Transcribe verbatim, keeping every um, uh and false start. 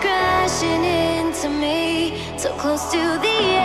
Crashing into me, so close to the end.